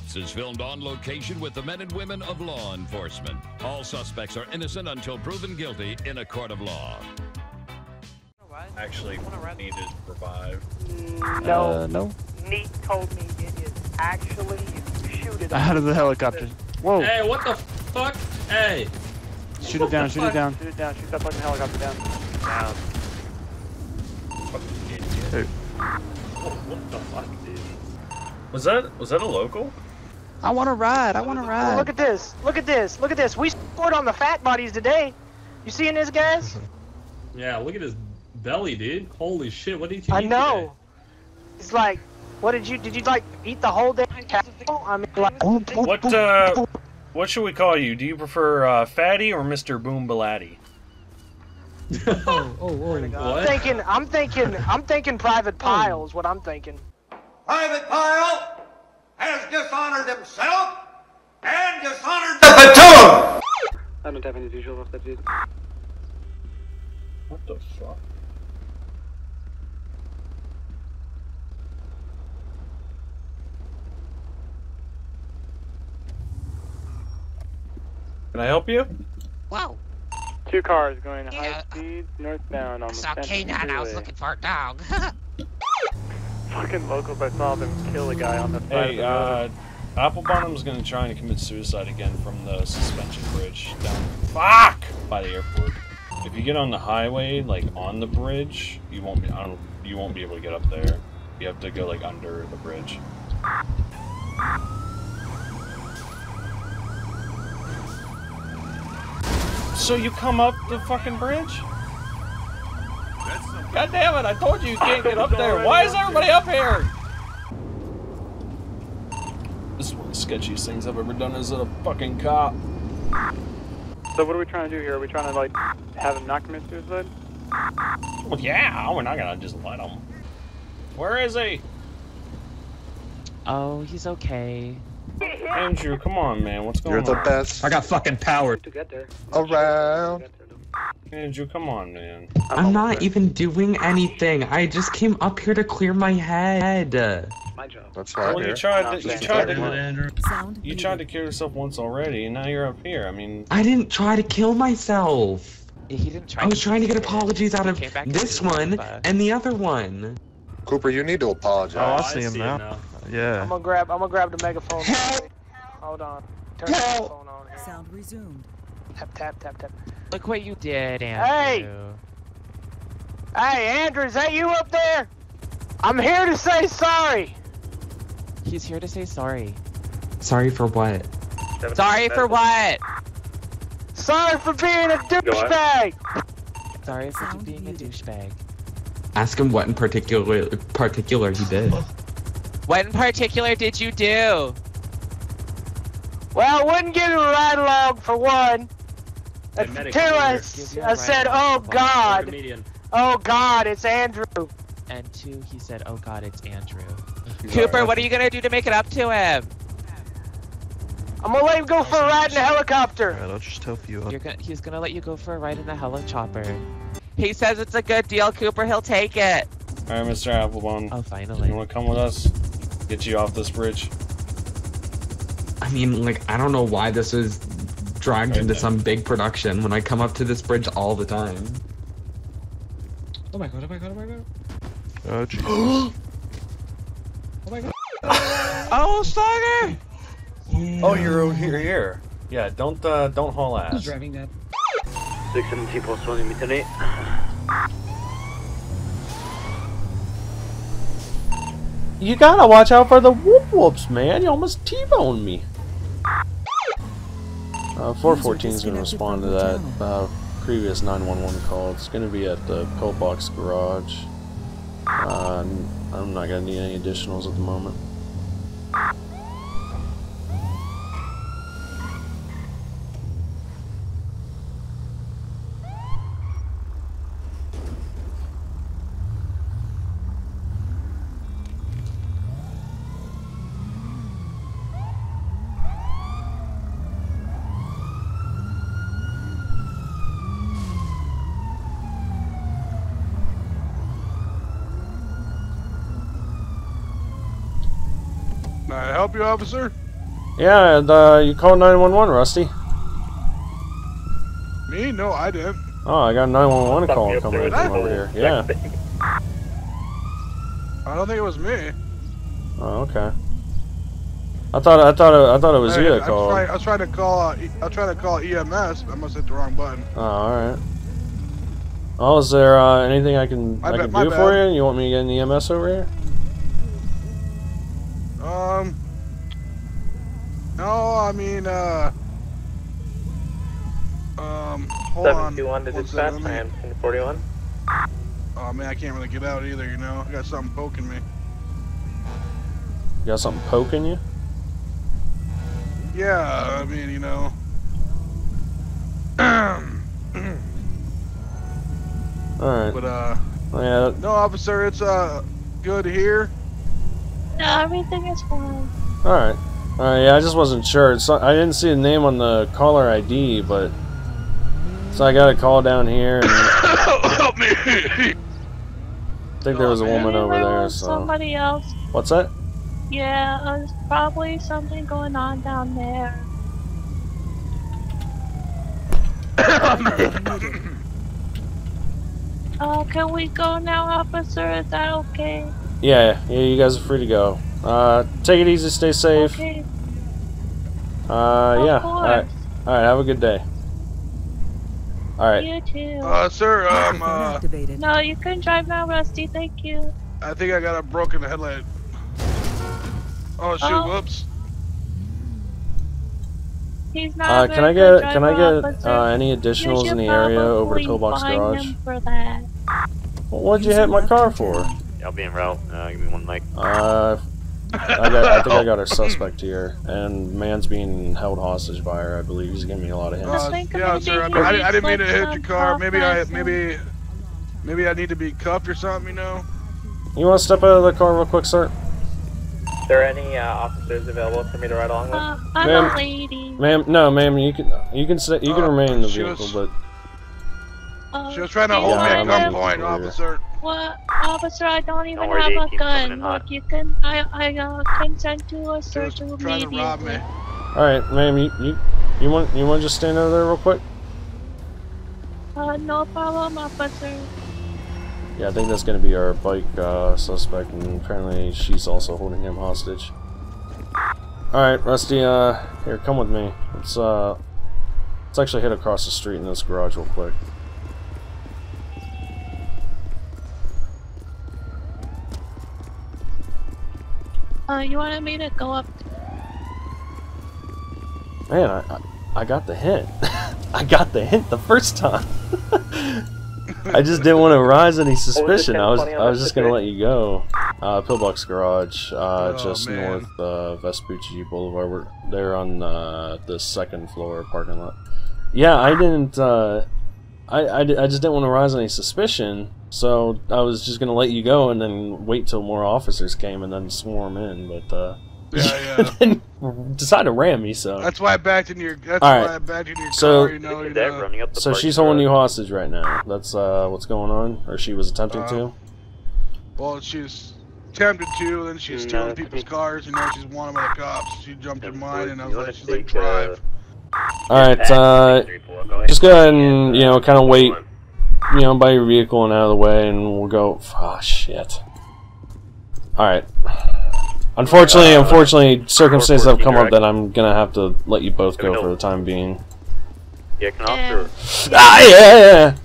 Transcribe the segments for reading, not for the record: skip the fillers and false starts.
Cops is filmed on location with the men and women of law enforcement. All suspects are innocent until proven guilty in a court of law. Actually, needed revive. No. No. Neat told me it is actually, if you shoot it out of the helicopter. Whoa. Hey, what the fuck? Hey. Shoot it down, shoot it down. Shoot it down, shoot that fucking helicopter down. Down. Fucking idiot. Dude. What the fuck, dude? Was that a local? I want to ride, I want to ride. Oh, look at this, look at this, look at this. We scored on the fat bodies today. You seeing this, guys? Yeah, look at his belly, dude. Holy shit, what did you eat today? It's like, what did you like eat the whole day? I mean, like, what should we call you? Do you prefer Fatty or Mr. Boom Balatti? I'm thinking Private Pile is what I'm thinking. Private Pile has dishonored himself and dishonored the platoon! I don't have any visual of that, dude. What the fuck? Can I help you? Whoa. Two cars going high speed northbound on the K9. I was looking for a dog. Fucking locals, I saw them kill a guy on the side. Hey, Applebottom's gonna try and commit suicide again from the suspension bridge down by the airport. If you get on the highway, like on the bridge, you won't be able to get up there. You have to go like under the bridge. So you come up the fucking bridge? God damn it, I told you you can't get up there. Why is everybody up here? This is one of the sketchiest things I've ever done as a fucking cop. So what are we trying to do here? Are we trying to, like, have him not commit suicide? Well, yeah, we're not gonna just let him. Where is he? Oh, he's okay. Andrew, come on, man. What's going on? You're the best. I got fucking power. To get there. Around. Andrew, come on, man. I'm not even doing anything. I just came up here to clear my head. My job. That's right. Well, you tried to kill yourself once already, and now you're up here. I mean, I didn't try to kill myself. He didn't try. I was trying to get apologies out of this one and the other one. Cooper, you need to apologize. Oh, I see him now. Yeah. I'm gonna grab the megaphone. Help. Hold on. Turn the megaphone on. Here. Sound resumed. Tap, tap, tap, tap. Look what you did, Andrew. Hey! Hey, Andrew, is that you up there? I'm here to say sorry. He's here to say sorry. Sorry for what? Sorry for what? Sorry for being a douchebag! Sorry for being a douchebag. Ask him what in particular he did. What in particular did you do? Well, I wouldn't give him a ride along for one. Until I said, oh God. Oh God, it's Andrew. And two, he said, oh God, it's Andrew. Cooper, what are you going to do to make it up to him? I'm going to let him go for a ride in a helicopter. Alright, I'll just help you up. He's going to let you go for a ride in a helichopper. He says it's a good deal, Cooper. He'll take it. Alright, Mr. Applebaum. Oh, finally. You want to come with us? Get you off this bridge. I mean, like, I don't know why this is dragged into some big production when I come up to this bridge all the time. Oh my god, oh my god, oh my god. Oh, Jesus. Oh my god. Oh, Slugger! Yeah. Oh, you're here. Yeah, don't haul ass. Who's driving that? 670 plus 20 meter 8. You gotta watch out for the whoop-whoops, man. You almost T-boned me. 414 is gonna respond to that previous 911 call. It's gonna be at the Coal Box Garage. I'm not gonna need any additionals at the moment. Can I help you, officer? Yeah, and, you called 911, Rusty. Me? No, I didn't. Oh, I got a 911 call coming in from over here. Yeah. I don't think it was me. Oh, okay. I thought it was you that called. I was trying to call EMS. I must hit the wrong button. Oh, all right. Oh, is there anything I can do for you? You want me to get an EMS over here? No, I mean, hold on. 721 to dispatch, I am 1041. Oh man, I can't really get out either, you know. I got something poking me. You got something poking you? Yeah, I mean, you know. Alright. But, yeah. No, officer, it's, good here. No, everything is fine. Alright. Yeah, I just wasn't sure. It's not, I didn't see a name on the caller ID, but so I got a call down here. And help me! I think there was a woman over there. So. Somebody else. What's that? Yeah, there's probably something going on down there. Can we go now, officer? Is that okay? Yeah, you guys are free to go. Take it easy, stay safe. Okay. Yeah. All right. Have a good day. All right. You too. Sir, no, you can drive now, Rusty. Thank you. I think I got a broken headlight. Oh shoot! Oh. Whoops. He's not can I get any additionals in the area over to Pillbox Garage? For that. Well, what'd you hit my car for? I'll be en route. Give me one mic. I think I got our suspect here, and man's being held hostage by her. I believe he's giving me a lot of hints. Yeah, sir. I didn't mean to hit your car. Maybe I need to be cuffed or something. You know. You want to step out of the car real quick, sir? Are there any officers available for me to ride along with? I'm a lady. Ma'am, no, ma'am. You can remain in the vehicle, but. She was trying to hold me at gunpoint, officer. What, officer? I don't even have a gun. Look, you can. I consent to a search immediately. All right, ma'am. You want to just stand over there real quick? No problem, officer. Yeah, I think that's gonna be our bike suspect, and apparently she's also holding him hostage. All right, Rusty. Here, come with me. Let's actually head across the street in this garage real quick. You wanted me to go up? Man, I got the hint. I got the hint the first time. I just didn't want to arouse any suspicion. I was just gonna let you go. Pillbox Garage, just north Vespucci Boulevard. We're there on the second floor parking lot. Yeah, I didn't. I just didn't want to arouse any suspicion. So I was just gonna let you go and then wait till more officers came and then swarm in, but then decided to ram me. So that's why I backed into your. That's all right. Why I backed into your car, so she's holding you hostage right now. That's what's going on, or she was attempting to. Well, she's attempted to, then she's stealing people's cars. You know, she's wanted by the cops. She jumped in mine, and I was like, she's like, drive. All right, just go ahead and kind of wait. You know, by your vehicle and out of the way, and we'll go. Oh, shit. Alright. Unfortunately, circumstances have come up that I'm gonna have to let you both go for the time being. Yeah, can officer. Yeah!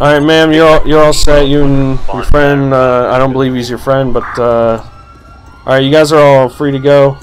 Alright, ma'am, you're all set. You and your friend, I don't believe he's your friend, but, alright, you guys are all free to go.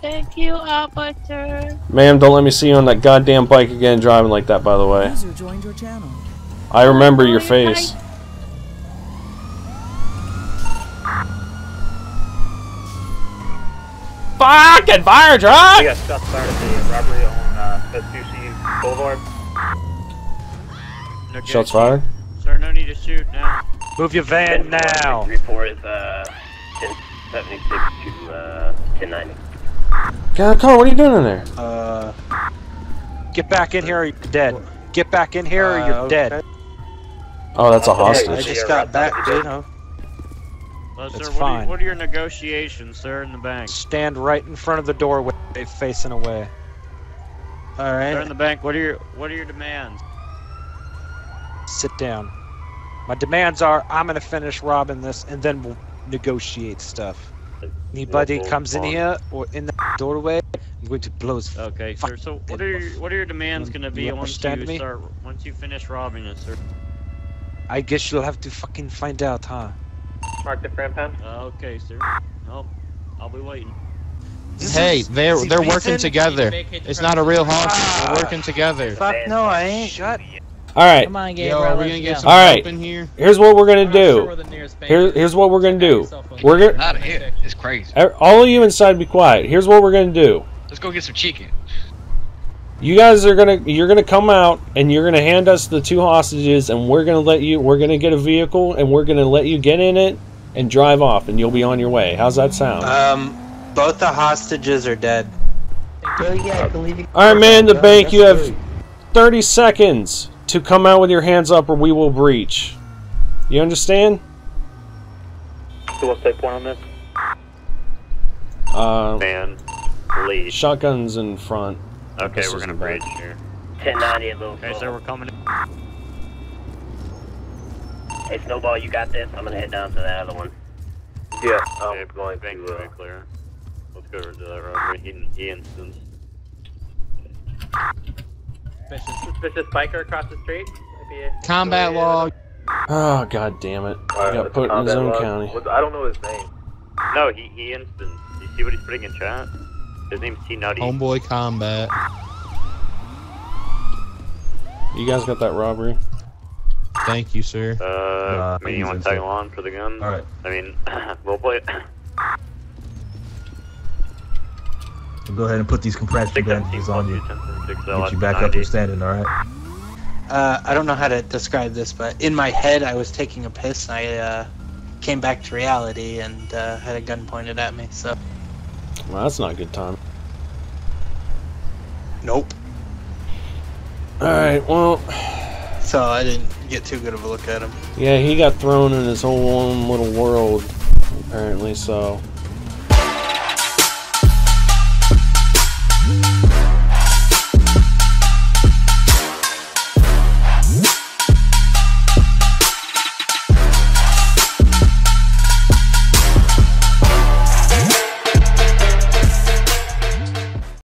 Thank you, officer. Ma'am, don't let me see you on that goddamn bike again driving like that, by the way. User joined your channel. I remember your face. Fucking fire truck! We got shots fired at the robbery on Vespucci Boulevard. No shots fired? Sir, no need to shoot now. Move your van now! Report is 1076 to 1090. God, Carl, what are you doing in there? Get back in here or you're dead. Get back in here or you're dead. Oh, that's a hostage. I just got back, dude. Sir, fine. What are your negotiations, sir, in the bank? Stand right in front of the doorway, facing away. All right. Sir, in the bank, what are your demands? Sit down. My demands are, I'm gonna finish robbing this, and then we'll negotiate stuff. Anybody comes in here or in the doorway, I'm going to blow his. Okay, sir. So what are your demands gonna be once you finish robbing it, sir? I guess you'll have to fucking find out, huh? Mark the fram pound. Okay, sir. Nope. I'll be waiting. Hey, they're working together. It's not a real honky. They're working together. Fuck no, I ain't. Shut. All right. Come on, Gabe. Yo, are we gonna get some help in here? Here's what we're gonna do. Here's what we're gonna do. We're gonna. Out of here. It's crazy. All of you inside, be quiet. Here's what we're gonna do. Let's go get some chicken. You guys are gonna, you're gonna come out and you're gonna hand us the two hostages, and we're gonna let you, we're gonna get a vehicle and we're gonna let you get in it and drive off, and you'll be on your way. How's that sound? Both the hostages are dead. All right, man, the bank, you have 30 seconds to come out with your hands up, or we will breach. You understand? So what's that point on this? Man, please. Shotguns in front. Okay, we're gonna breach here. 1090 at Louisville. Okay, sir, we're coming in. Hey, Snowball, you got this? I'm gonna head down to that other one. Yeah, I'm going to very clear. Let's go over to that road. He instance. Suspicious biker across the street? Combat log. Oh, god damn it. Right, got put in his own county. I don't know his name. No, he instance. You see what he's putting in chat? His name's T-Nutty. Homeboy combat. You guys got that robbery? Thank you, sir. I mean, you want to tag along for the gun? Alright. I mean, we'll play it. We'll go ahead and put these compression bandages on you. Get you back up and standing, alright? I don't know how to describe this, but in my head I was taking a piss, and I came back to reality and had a gun pointed at me, so... Well, that's not a good time. Nope. Alright, well... So I didn't get too good of a look at him. Yeah, he got thrown in his whole own little world, apparently, so...